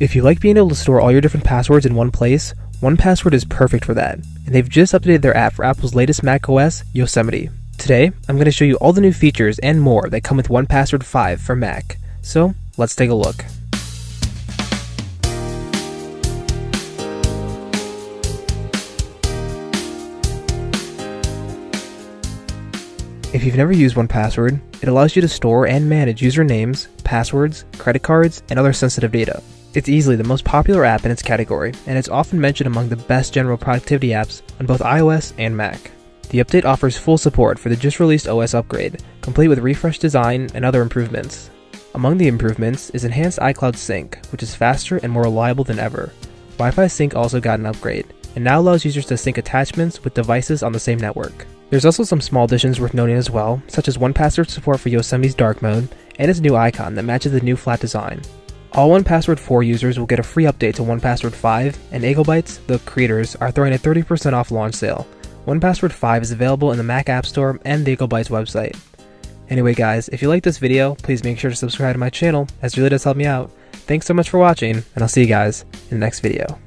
If you like being able to store all your different passwords in one place, 1Password is perfect for that, and they've just updated their app for Apple's latest macOS, Yosemite. Today, I'm going to show you all the new features and more that come with 1Password 5 for Mac, so let's take a look. If you've never used 1Password, it allows you to store and manage usernames, passwords, credit cards, and other sensitive data. It's easily the most popular app in its category, and it's often mentioned among the best general productivity apps on both iOS and Mac. The update offers full support for the just-released OS upgrade, complete with refreshed design and other improvements. Among the improvements is enhanced iCloud sync, which is faster and more reliable than ever. Wi-Fi sync also got an upgrade, and now allows users to sync attachments with devices on the same network. There's also some small additions worth noting as well, such as 1Password support for Yosemite's dark mode, and its new icon that matches the new flat design. All 1Password 4 users will get a free update to 1Password 5, and Eaglebytes, the creators, are throwing a 30% off launch sale. 1Password 5 is available in the Mac App Store and the Eaglebytes website. Anyway guys, if you like this video, please make sure to subscribe to my channel, as it really does help me out. Thanks so much for watching, and I'll see you guys in the next video.